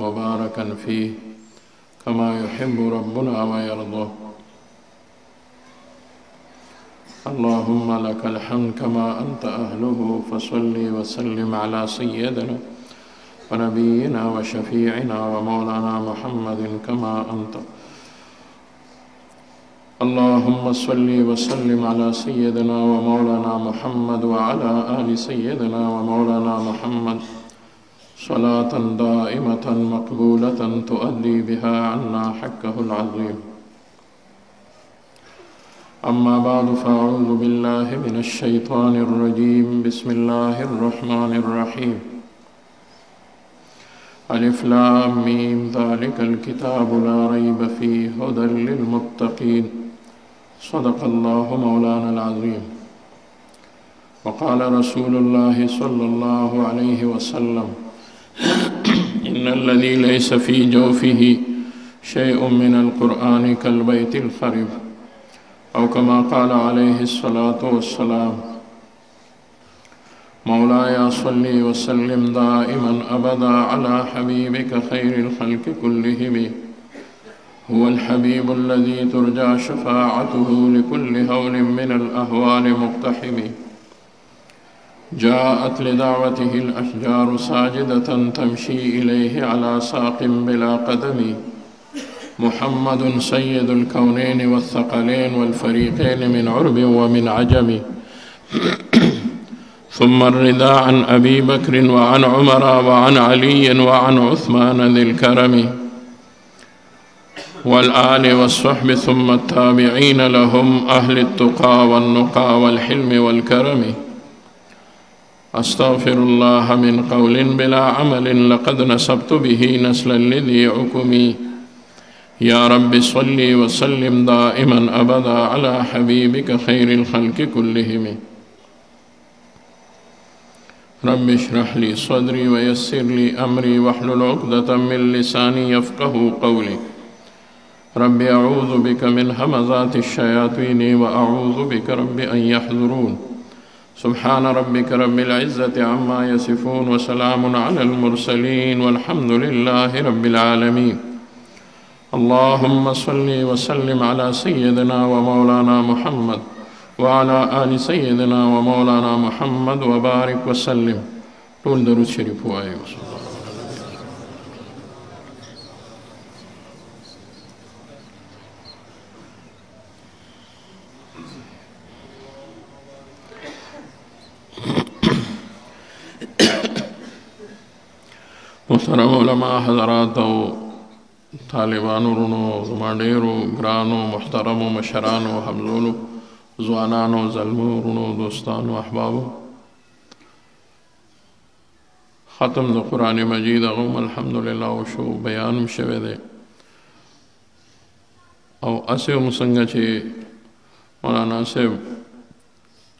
مباركا فيه كما يحب ربنا ويرضى. اللهم لك الحمد كما أنت أهله، فصلِّ وسلِّم على سيدنا ونبينا وشفيعنا ومولانا محمد كما أنت. اللهم صلِّ وسلِّم على سيدنا ومولانا محمد وعلى آل سيدنا ومولانا محمد صلاةً دائمةً مقبولةً تؤدي بها عنا حقه العظيم. أما بعد، فأعوذ بالله من الشيطان الرجيم. بسم الله الرحمن الرحيم. ألف لام ميم، ذلك الكتاب لا ريب فيه هدى للمتقين. صدق الله مولانا العظيم. وقال رسول الله صلى الله عليه وسلم: إن الذي ليس في جوفه شيء من القرآن كالبيت الخرب، أو كما قال عليه الصلاة والسلام. مولاي صلِّ وسلِّم دائماً أبداً على حبيبك خير الخلق كلهم، هو الحبيب الذي ترجى شفاعته لكل هول من الأهوال مقتحم. جاءت لدعوته الأشجار ساجدة تمشي إليه على ساق بلا قدم. محمد سيد الكونين والثقلين والفريقين من عرب ومن عجم. ثم الرضا عن أبي بكر وعن عمر وعن علي وعن عثمان ذي الكرم والآل والصحب، ثم التابعين لهم أهل التقى والنقى والحلم والكرم. أستغفر الله من قول بلا عمل، لقد نسبت به نسلا لذي عكمي. يا رب صلِّ وسلِّم دائماً أبداً على حبيبك خير الخلق كلهم. رب اشرح لي صدري ويسر لي أمري واحلل عقدة من لساني يفقه قولي. رب أعوذ بك من همزات الشياطين وأعوذ بك رب أن يحضرون. سبحان ربك رب العزة عما يصفون، وسلام على المرسلين، والحمد لله رب العالمين. اللهم صل وسلم على سيدنا ومولانا محمد وعلى آل سيدنا ومولانا محمد وبارك وسلم. طول درود شریف و آئے وسلم. محترم علماء حضرات و طالبان ورونو زماندیرو گرانو محترم و مشران و حملولو زوانانو زلمو رونو دوستانو احبابو، ختم دو قرآن مجید اغم الحمدللہ و شو بیانم شوی دے. او اسیو مسنگا چی مولانا سیب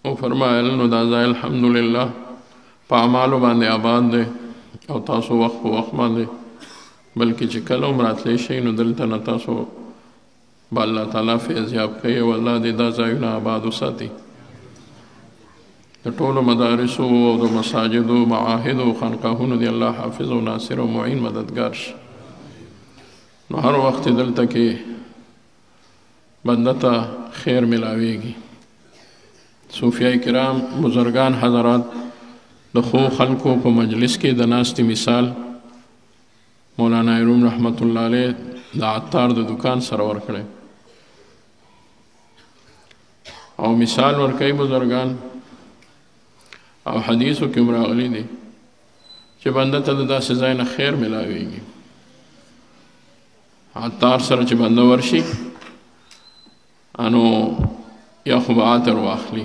او فرمائے لنو دازائی الحمدللہ پا عمالو باندے آباد دے، او تاسو وقت پو وقت باندے، بلکہ چی کل عمرات لیشی نو دلتا نتاسو با اللہ تعالیٰ فیضیاب کئی. واللہ دی دا زائیون آبادو ساتی دا طول مدارسو و دا مساجدو معاہدو خانقاہونو دی اللہ حافظ و ناصر و معین مددگارش. نو ہر وقت دلتا کہ بندتا خیر ملاوے گی. صوفیاء کرام بزرگان حضرات دا خو خلقو پا مجلس کے دا ناستی مثال مولانا ایروم رحمت اللہ علیہ دا عطار دا دکان سرور کرے او مثال ورکی بزرگان. او حدیثو کم راغلی دی چه بنده تا دا سزاین خیر ملاویگی. عطار سر چه بنده ورشی انو یا خوب عطر واخلی،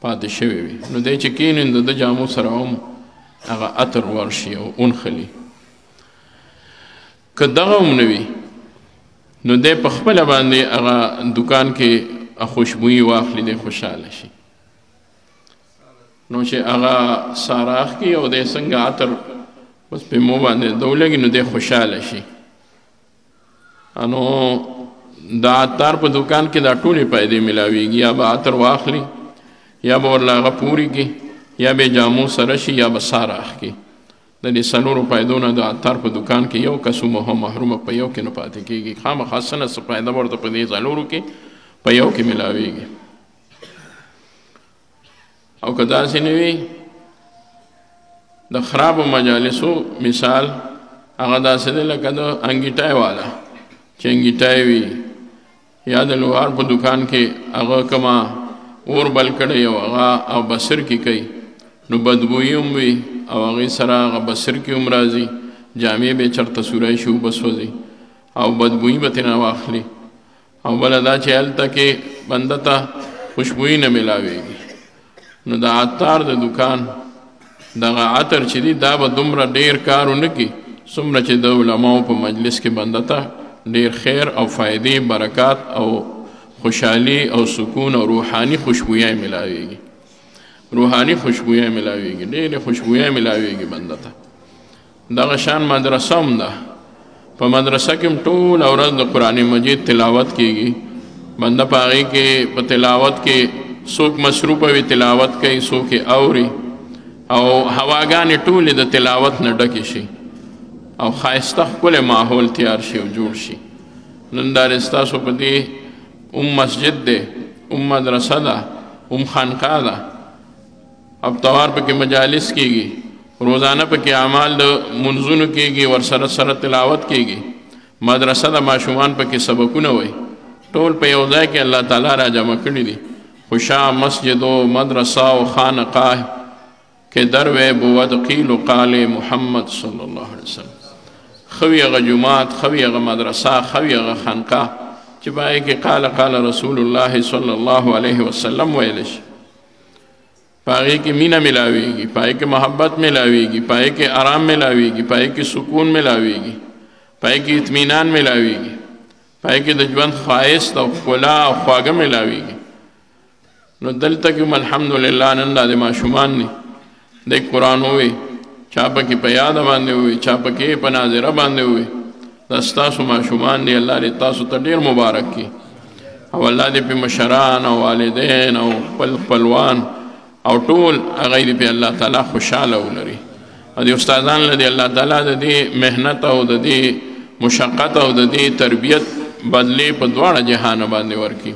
پاتی شویوی، نو دی چکین اندو دا جامو سر آغا عطر ورشی او اون خلی. کداغه مونوي نو د په خپل باندې هغه دکان کې خوشبوئی واخلي د خوشاله شي نو چې هغه ساراخ کې او د څنګه عطر بس په مو باندې دولګي نو د خوشاله شي انو دا عطر په دکان کې دا ټولې پیدا ملاويږي یا به عطر واخلي یا به ورلاغه پوری کې یا به جامو سره شي یا به ساراخ کې د سلورو پیدونه د عطر په دکان کې یو کس مو محروم په یو کې نه پاتې کیږي خامہ خاصنه سپایده ورته په دې سلورو کې په یو کې ملاويږي او کدا سنوي د خراب مجالسو مثال هغه داسې لکه د انګیټای والا چې انګیټای وي یا د لوهار په دکان کې هغه کما اور بل کړي او هغه او بسر کې کوي نو بدبوئی هم وي او هغه سره هغه بسر کې عمر راځي جامع به چرته سورای شو بسوځي او بدبوئی به تنه واخلي او بل دا چې هلته کې بنده ته خوشبوئی نه ملاويږي نو د عطار د دکان دغه عطر چې دی دا به دومره ډیر کارونه کې څومره چې د علماو په مجلس کې بنده ته ډیر خیر او فایدې برکات او خوشحالي او سکون او روحاني خوشبوئی ملاويږي روحانی خوشبوئی ملاویگی ډېرې خوشبوئی ملاویگی بنده ته دغه شان مدرسه هم ده په مدرسه کې هم ټوله ورځ د قرآن مجید تلاوت کیږي بنده په هغې کې په تلاوت کې څوک مصروفه وي تلاوت کوي څوک یې اوري او هواګانې ټولې د تلاوت نه ډکې شي او ښایسته ښکلی ماحول تیار شي او جوړ شي نن دا ستاسو په دې مسجد دی مدرسه ده خانقاه ده اب توار پہ مجالس کی گی روزانہ پہ کی اعمال منزون کی گی اور سر سر تلاوت کی گی مدرسہ دا معشومان پہ کی سبقونه وی ټول پہ یوځای کې الله تعالی را جمع کړی دي خوشا مسجد و مدرسہ و خانقاہ کې دروې بود قیل و قال محمد صلی الله علیه وسلم خویغه جماعت خویغه مدرسہ خویغه خانقاہ چې پای کې قال رسول الله صلی الله علیه وسلم ویلش پائے کی مینا ملاوے گی پائے کی محبت ملاوے گی پائے کے آرام ملاوے گی پائے کی سکون ملاوے گی پائے کی اطمینان ملاوے گی پائے کی دجوند خواہش تو کلا او خواګه ملاوے گی نو دل تک الحمدللہ نن د ما شومان نے د قران ہوئے چاپ کی پیاد باندې ہوئے چاپ کی پناظر باندې ہوئے دستا سو ما شومان نے اللہ دې تاسو ته ډیر مبارک کی او الله دې په مشران او والدین او خپلوان او ټول هغه دې په الله تعالی خوشاله ولري او دې استادان له دې الله تعالی د دې مهنت او د دې مشقت او د دې تربیت بدلې په دواړه جهان باندې ورکي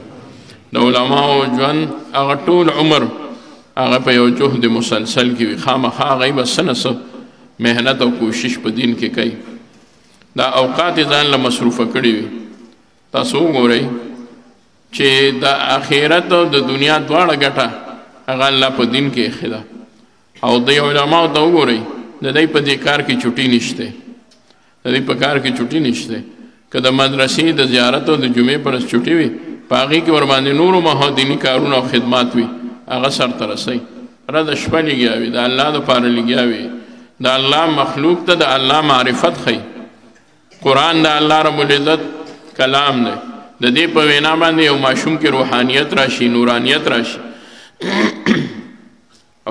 د علماو ژوند هغه ټول عمر هغه په یو جهد مسلسل کې وي خامخا هغه به څه نه څه مهنت او کوشش په دین کې کوي دا اوقات یې ځان له مصروفه کړي وي تاسو وګورئ چې د آخرت او د دنیا دواړه ګټه هغه الله په دین کې ایښې ده او دې علماو ته وګورئ د دوی په دې کار کې چوټي نشته د دوی په کار کې چوټي نشته که د مدرسې د زیارت او د جمعې پر چوټي وي په هغې کې ورباندې نورو مها دیني کارونه او خدمات وي هغه سرته رسوي را د شپه لګیا وي د الله دپاره لګیا وي د الله مخلوق ته د الله معرفت ښیي قرآن د الله رب العزت کلام دی د دې په وینا باندې یو ماشوم کې روحانیت راشي نورانیت راشي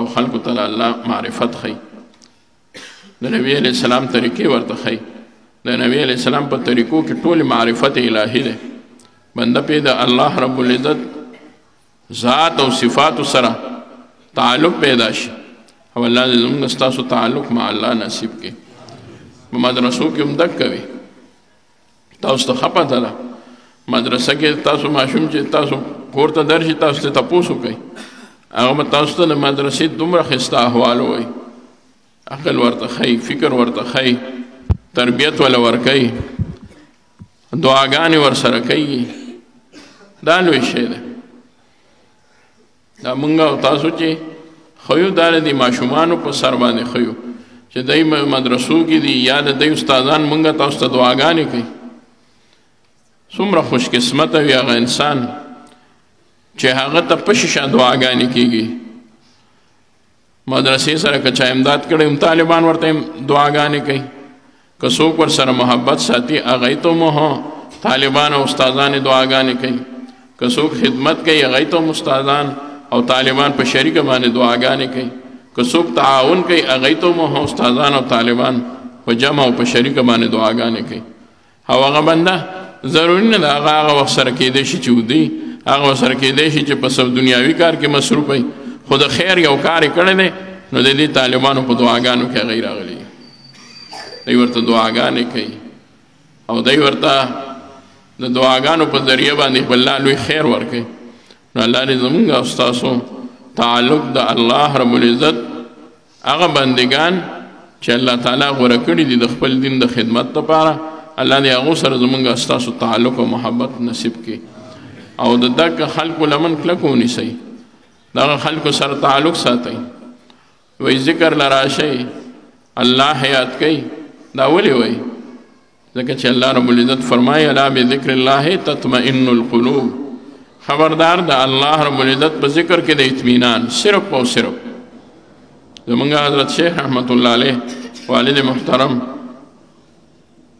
او خلق تعالی الله معرفت خی د نبی علیہ السلام طریقې ورته خی د نبی علیہ السلام په طریقو کې ټول معرفت الهی ده بنده په د الله رب العزت ذات او صفات سره تعلق پیدا شي او الله دې زموږ ستاسو تعلق مع الله نصیب کړي په مدرسو کې هم دک کوي تاسو ته خپه ده مدرسه کې تاسو ماشوم چې تاسو کور ته درشي تاسو ته تپوس وکړئ هغه تاسو ته د مدرسې دومره ښایسته احوال وایي عقل ورته ښیي فکر ورته ښیي تربیت وله ورکوي دعاګانې ورسره کوي دا لوی شی دی دا موږ او تاسو چې ښیو دا د دې ماشومانو په سر باندې ښیو چې دوی مدرسو کې دي یا د دوی استادان موږ تاسو ته دعاګانې کوي څومره خوشقسمته وي هغه انسان چې هغه ته په شیشه دعاګانې کېږي مدرسې سره که چا امداد کړی هم طالبان ورته دعاګانې کوي کسوک پر سر محبت ساتی اغیتو مہا طالبان و استاذان دعاگانے کئی، کسوک خدمت کئی اغیتو مستاذان او طالبان پر شریک بانے دعاگانے کئی، کسوک تعاون کئی اغیتو مہا استاذان او طالبان و جمع و پر شریک بانے دعاگانے کئی. او اغا بندہ ضروری ندہ اغا وقت سرکی دیشی چیو دی، اغا وقت سرکی دیشی چی پس دنیاوی کار کی مصروف ہے، خود خیر یو کاری کردے نو دے دی طالبانو پر دعاگانو کیا غیر آگلی دی ورطا دعاگانے کئی او دی ورطا دعاگانو پر ذریعہ باندی اللہ لوی خیر ورکے. نو اللہ لی زمونگا استاسو تعلق دا اللہ رب العزت اغا بندگان چی اللہ تعالی غرکڑی دی دخپل دین دا خدمت تا پارا اللہ دی اغو سر زمونگا استاسو تعلق و محبت نصیب کی او دا دک خلق و لمن کلکونی سی دا خلق سر تعلق ساتی وی ذکر لراشی اللہ حیات کی داولی وی ذکر چی اللہ رب العزت فرمائی الا بذکر اللہ تطمئن القلوب، خبردار دا اللہ رب العزت بذکر کے دا اطمینان صرف و صرف. زمانگا حضرت شیخ رحمت اللہ علیہ والد محترم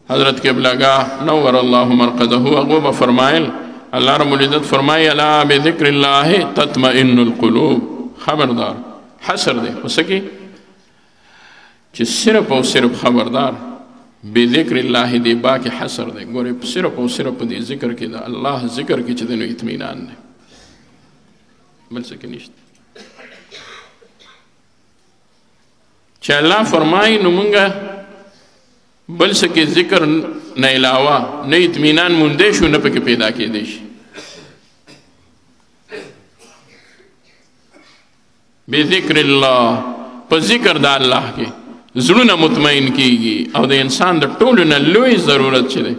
حضرت قبلگاہ نور اللہ مرقدہ اغوب فرمائل اللہ رب العزت فرمائی الا بذکر اللہ تطمئن القلوب، خبردار حسر دے ہو سکی چی صرف و صرف خبردار بے ذکر اللہ دے باقی حسر دے گوری صرف و صرف دے ذکر کی دا اللہ ذکر کی چی دنو اطمینان دے بل سکی نیشت چی اللہ فرمائی نمونگا بل سکی ذکر نا علاوہ نا اطمینان مندیشو نا پکی پیدا کی دیشی. بے ذکر اللہ پا ذکر دا اللہ کے ضرورنا مطمئن کی گی او دے انسان دا ٹولنا لوئی ضرورت چلے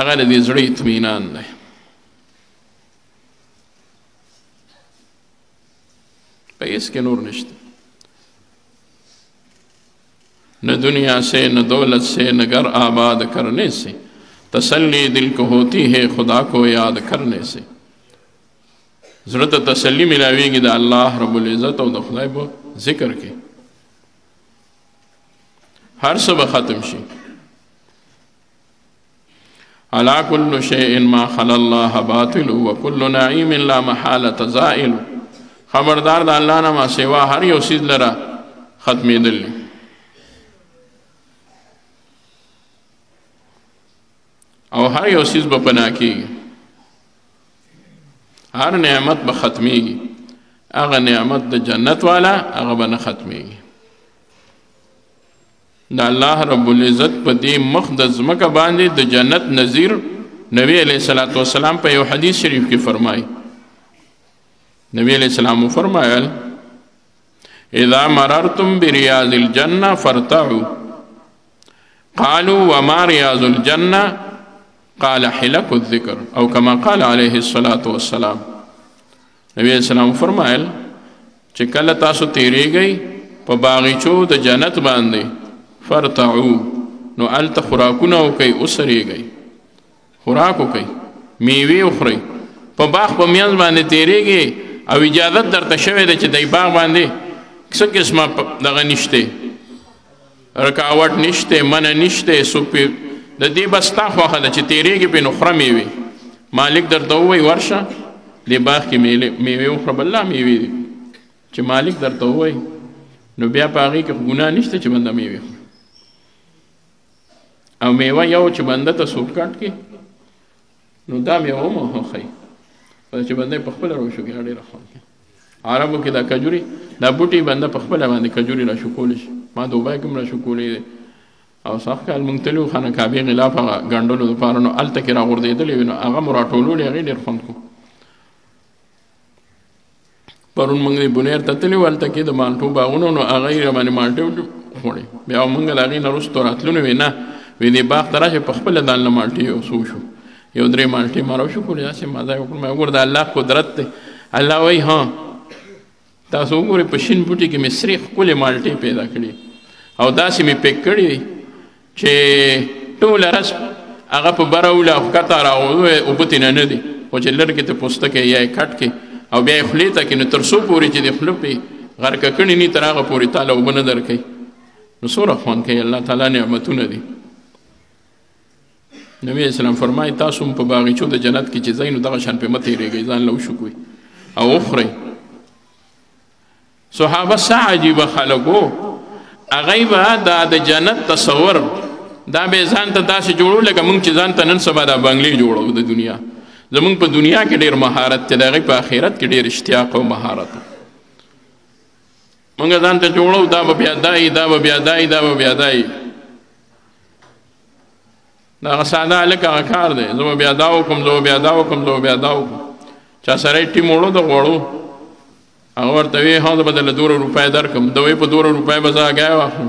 اگر دے ضروری اطمینان دے. پہ اس کے نور نشتے نہ دنیا سے نہ دولت سے نہ گھر آباد کرنے سے، تسلی دل کو ہوتی ہے خدا کو یاد کرنے سے. ضرورت تسلی ملاوی گی دا اللہ رب العزت او دا خدای با ذکر کی ہر سب ختم شی. عَلَا كُلُّ شَيْءٍ مَا خَلَ اللَّهَ بَاطِلُ وَكُلُّ نَعِيمٍ لَا مَحَالَةَ زَائِلُ، خبردار دا اللہ نما سوا ہر یو سید لرا ختمی دلی. او ہر یو سید با پناہ کی گی، ہر نعمت بختمی گی، اگر نعمت جنت والا اگر بنا ختمی گی. دا اللہ رب العزت پا دی مخدز مکہ باندی دا جنت نظیر نبی علیہ السلام پا یو حدیث شریف کی فرمائی. نبی علیہ السلام فرمائی اذا مررتم بریاض الجنہ فارتعو قالوا وما ریاض الجنہ قال حلق الذکر او کما قال علیہ السلام. نبی علیہ السلام فرمائل چکل تاسو تیرے گئی پا باغیچو دا جنت باندے فرطعو، نو علت خوراکوناو کئی اسرے گئی خوراکو کئی میوے اخرے پا باغ پا میانز باندے تیرے گئی او اجازت در تشوے دے چی دای باغ باندے کسک اسما دغا نشتے رکاوٹ نشتے من نشتے سپی دا دی بستا خواہ دا چی تیرے گی پی نخرا میوے مالک در دووی ورشا دی باغ کی میوے اخرا باللہ میوے دی چی مالک در دووی نو بیا پاگی که گناہ نشتے چی بندہ میوے خواہ او میوہ یاو چی بندہ تا سوپ کٹ کی نو دا میوہ مہا خواہ چی بندہ پخبل روشو گیا دی رخوان کی عربو کی دا کجوری دا بوٹی بندہ پخبل باندی کجوری را شکولش ما دوبای کم را شکولی دی او ساخ کال منتلو خانه کابی غلاف گندلو دو پارنو آل تکی را غرده دلیوینو آغا مراتولو لیغی دیر خوند کو پرون منگ دی بنیر تتلیو آل تکی دو مانتو باغونو نو آغای رمانی مانتو خوڑی بیاو منگ داغی نروس توراتلونو وینا ویدی باغ تراش پخپل دان لمانتیو سوشو یو دری مانتی مارو شو کولی آسی مازای وکر مگور دا اللہ قدرت تی اللہ وی ہاں تاسو گوری پشین بوٹی که می سریخ کل مانتی پیدا کردی او داسی می پیک کردی چه طول رسم اغا پا براولا کتا را او بطینا ندی و چه لرکی تا پوستکی یا کٹ کی او بیا خلیتا که نترسو پوری چه دی خلپی غرککنی نی تر آغا پوری تالا او بندر کی نصور اخوان که اللہ تعالی نعمتو ندی نبی اسلام فرمای تاسو په باغچو د جنت کې چې زینو دغه شان په مته ریږي ځان لو شکوي او اخري صحابه عجیب خلقو اغیبه د جنت تصور دا به ځان ته تاسو جوړو لکه مونږ چې ځان ته نن سبا د بنگلې جوړو د دنیا زمونږ په دنیا کې ډیر مهارت ته دغه په آخرت کې ډیر اشتیاق او مهارت مونږ ځان ته جوړو دا به بیا دای دا به بیا دای دا به بیا دای دا ساده لکه کار دی زه بیا دا وکم زه بیا دا وکم زه بیا دا وکم چا سره ټیم وړو د غوړو هغه ورته وی هغه بدل 2 روپۍ درکم دوی په 2 روپۍ بزا غیا واخم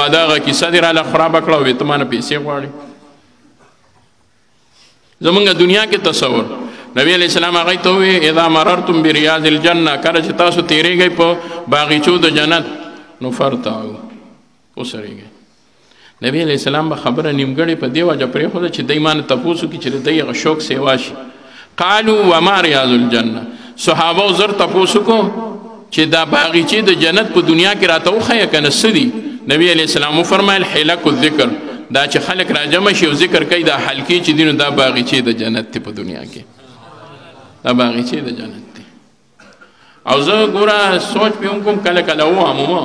واده هغه کیسه دې راله خراب کړه وی ته مانه پیسې غواړي زمونږ دنیا کې تصور نبی علیہ السلام هغه ته وی اذا مررتم بریاض الجنه کله چې تاسو تیریږئ په باغچو د جنت نو فرتاو اوسریږئ نبی علیہ السلام خبره نیمګړې په دی وجه پرې خو چې دایمانه تپوسو کې چې دغه شوق سیوا شي قالو وما رياض الجنه صحابه زر تپوسو کو چې دا باغچې د جنت په دنیا کې راته وخه کنه سدي نبی علیہ السلام فرمایل حلق الذکر دا چې خلق را جمع شي او ذکر کوي دا حلقې چې دینو دا باغچې د جنت په دنیا کې دا باغچې د جنت دی او زه ګوره سوچ په کوم کله کله وامه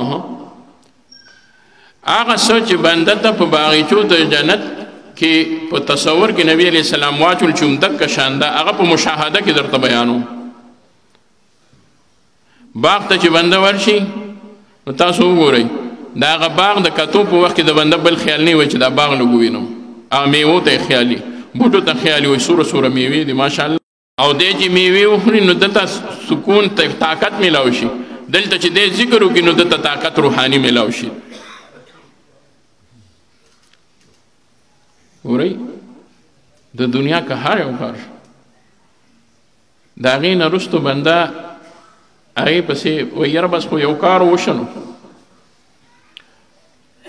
هغه سوچ باندې ته په باغچو د جنت کې په تصور کې نبی علیہ السلام واچول چوندک شاندا هغه په مشاهده کې درته بیانو باغ ته چې بنده ورشي نو تاسو وګورئ دا هغه باغ د کتو په وخت کې د بنده بل خیال نه وي چې دا باغ لګوینم هغه میوو ته خیالي بوټو ته خیالي وي سوره سوره میوې دي ماشاءالله او دې چې میوې وخوري نو دته سکون ته طاقت میلاو شي دلته چې دې ذکر وکړي نو دته طاقت روحاني میلاو شي ورای د دنیا که هر یو کار دا غین رستو بنده هغه پسې ویر بس خو یو کار وشنو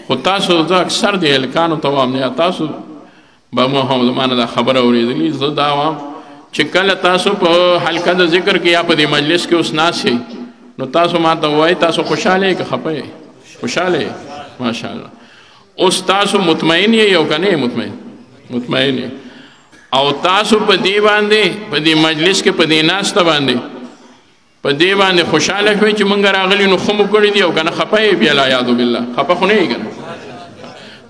خو تاسو دا اکثر د هلکانو توام نه تاسو به محمد مان دا خبره اوریدلی زه دا وام چې کله تاسو په حلقه د ذکر کې یا په دې مجلس کې اوس ناشئ نو تاسو ما ته وای تاسو خوشاله که خپه خوشاله ماشاءالله اوس تاسو مطمئن یې یو کنه مطمئن یې او تاسو په دی باندې په دی مجلس کې په دی ناشته باندې په دی باندې خوشاله شوي چې مونږ راغلی نو خمو کړی دی او کنه خپه یې بیا لا یاد بالله خپه خو نه یې کنه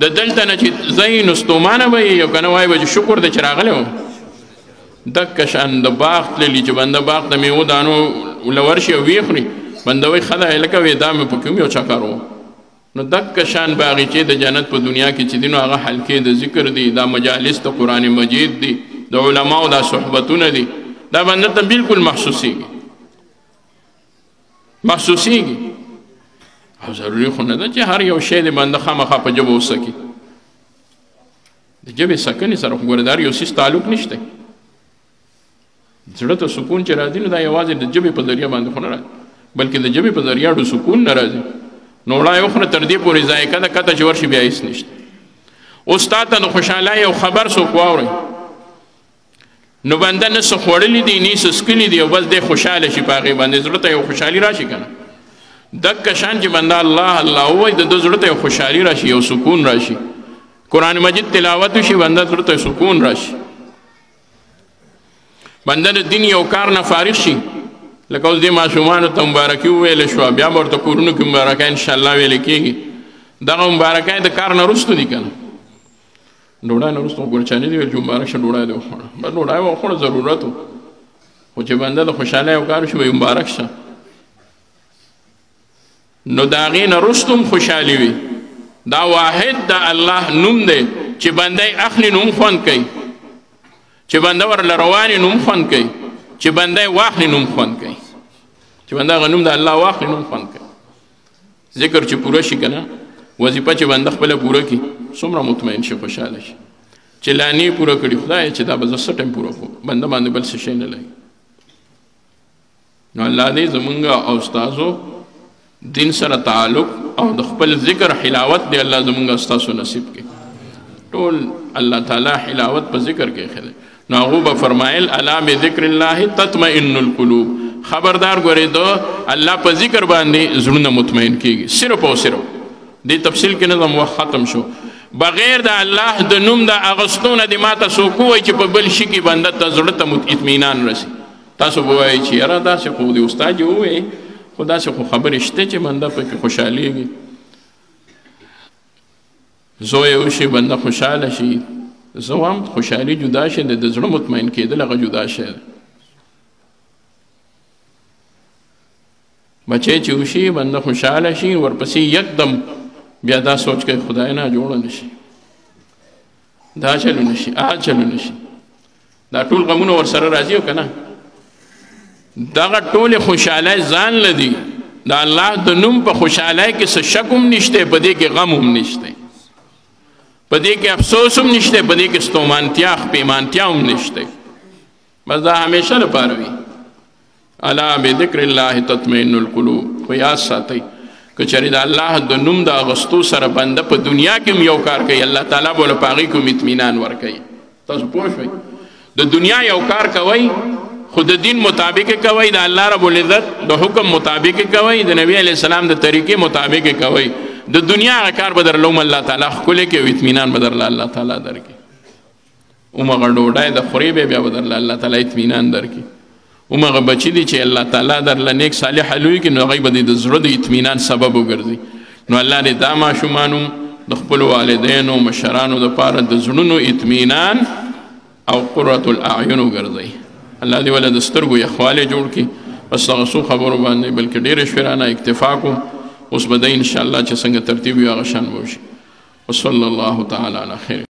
د دلته نه چې زین استومانه وي یو کنه وای به شکر دې چې راغلی وم دکه شان د باغ تللي چې بنده باغ د میوو دانو ولورشي او ویې خوري بنده وایي ښه دی لکه وایي دا مې په کوم یو چا کار وم نو دک شان باغچې د جنت په دنیا کې چې دینو هغه حلقې د ذکر دی دا مجالس د قرآن مجید دی د علماو دا صحبتونه دي دا باندې ته بالکل محسوسیږي او ضروري خو نه ده چې هر یو شی د باندې خامخا په جبه وسکي د جبې سکنې سره خو ګوره د هر یو سیز تعلق نشته زړه ته سکون چې راځي نو دا یوازې د جبې په ذریعه باندې خو نه راځي بلکې د جبې په ذریعه ډو سکون نه راځي نو وړای وخوره تر دې پورې ذایقه ده کته چې ورشي بیا هیڅ نشته اوس تا ته نو خوشحاله یو خبر څوک واورئ نو بنده نه څه خوړلی دي نه څه څکلي دي او بس دی خوشحاله شي په هغې باندې زړه ته یو خوشحالي راشي که نه دکه شان چې بنده الله الله ووایي د ده زړه ته یو خوشحالي راشي یو سکون راشي قرآن مجید تلاوت وشي بنده زړه ته سکون راشي بنده د دین یو کار نه فارغ شي لکه اوس دې ماشومانو ته مبارکي وویل شوه بیا به ورته کورونو کې مبارکه انشاءالله ویلې کېږي دغه مبارکه د کار نه وروسته دي که نه ډوډۍ نه وروسته ګوره چا نه دي ویل چې مبارک شه ډوډۍ دې وخوړه بس ډوډۍ وخوړه ضرورت و خو چې بنده د خوشحالۍ یو کار وشي وایي مبارک شه نو د هغې نه وروسته هم خوشحالي وي دا واحد د الله نوم دی چې بنده یې اخلي نو هم خوند کوي چې بنده ورله روان یې نو هم خوند کوي چې بنده واخلي نوم خوند کوي چې بنده هغه نوم د الله واخلي نوم خوند کوي ذکر چې پوره شي که نه وظیفه چې بنده خپله پوره کړي څومره مطمئن شي خوشحاله شي چلانی پورا کری خدای چدا بزرسا ٹیم پورا کو بندہ باندے بل سشے نہ لگی نو اللہ دے زمانگا اوستازو دن سر تعلق او دخپل ذکر حلاوت دے اللہ زمانگا اوستازو نصیب کے طول اللہ تعالی حلاوت پر ذکر کے خدای ناغوبہ فرمائل علا بذکر اللہ تطمئن القلوب خبردار گورے دو اللہ پر ذکر باندے ضرورنا مطمئن کی گی صرف او صرف دے تفصیل کے نظم وقت ختم شو بغیر دا اللہ دا نم دا اغسطون دی ما تا سوکوئی چی پا بلشی کی بندت تا ضرورت تا اتمینان رسی تا سو بوائی چی ارہ دا سے خود اوستا جو ہوئے خدا سے خود خبرشتے چی بندہ پا کی خوشحالی گی زوئے اوشی بندہ خوشحال شی زوام خوشحالی جدا شد دا ضرور مطمئن کی دل اگا جدا شد بچے چی اوشی بندہ خوشحال شی ورپسی یک دم بیادا سوچ کے خدای نا جوڑا نشی دا چلو نشی آ چلو نشی دا ٹول غمون اور سر راضی ہو کنا دا گا ٹول خوشحالہ زان لدی دا اللہ دنم پا خوشحالہ کسا شکم نشتے پدے کے غمم نشتے پدے کے افسوسم نشتے پدے کے ستومانتیاخ پیمانتیاہم نشتے بس دا ہمیشہ لپاروی علا بذکر اللہ تطمئن القلوب خویاز ساتی کچھری دا اللہ دا نم دا غستو سر بندہ پا دنیا کم یو کار کئی اللہ تعالیٰ بولا پاگی کم اتمینان ور کئی تا سو پوش ہوئی دا دنیا یو کار کوئی خود دین مطابق کوئی دا اللہ رب العزت دا حکم مطابق کوئی دا نبی علیہ السلام دا طریقے مطابق کوئی دا دنیا کار بدر لوم اللہ تعالیٰ کلے کے اتمینان بدر اللہ تعالیٰ در کی امغا ڈوڑای دا خریبے بیا بدر اللہ تعالیٰ اتمینان در کی امغا بچی دی چھے اللہ تعالیٰ در لنیک صالح حلوی کی نو غیب دی دزرد اتمینان سبب گردی نو اللہ دی داما شمانو دخپل والدین و مشرانو دپار دزرنو اتمینان او قررت الاعینو گردی اللہ دی والا دسترگو یخوال جوڑ کی بس لغسو خبرو باندی بلکہ دیر شفرانا اکتفاقو اس بدائی انشاءاللہ چھے سنگ ترتیبی آغشان بوشی وصل اللہ تعالیٰ علیہ خیر